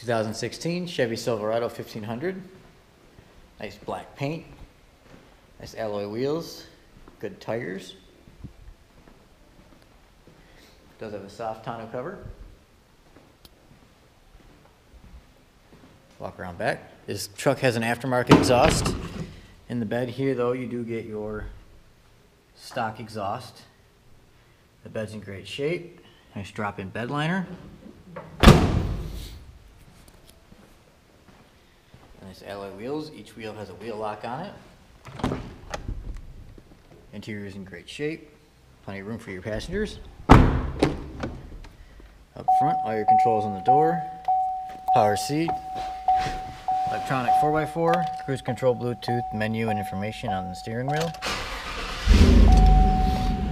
2016 Chevy Silverado 1500. Nice black paint, nice alloy wheels, good tires. Does have a soft tonneau cover. Walk around back. This truck has an aftermarket exhaust. In the bed here though, you do get your stock exhaust. The bed's in great shape. Nice drop-in bed liner. Nice alloy wheels. Each wheel has a wheel lock on it. Interior is in great shape. Plenty of room for your passengers. Up front, all your controls on the door. Power seat. Electronic 4x4. Cruise control, Bluetooth, menu, and information on the steering wheel.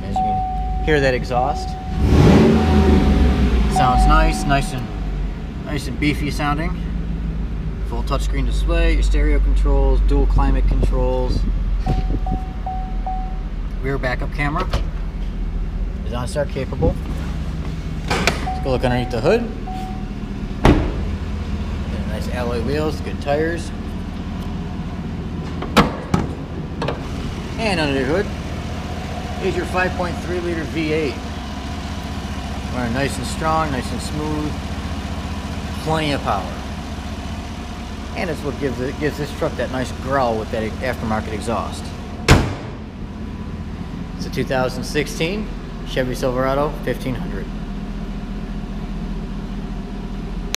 As you can hear that exhaust. Sounds nice and beefy sounding. Full touchscreen display, your stereo controls, dual climate controls, rear backup camera is OnStar capable. Let's go look underneath the hood. Nice alloy wheels, good tires, and under the hood is your 5.3 liter V8. Running nice and strong, nice and smooth, plenty of power. And it's what gives this truck that nice growl with that aftermarket exhaust. It's a 2016 Chevy Silverado 1500.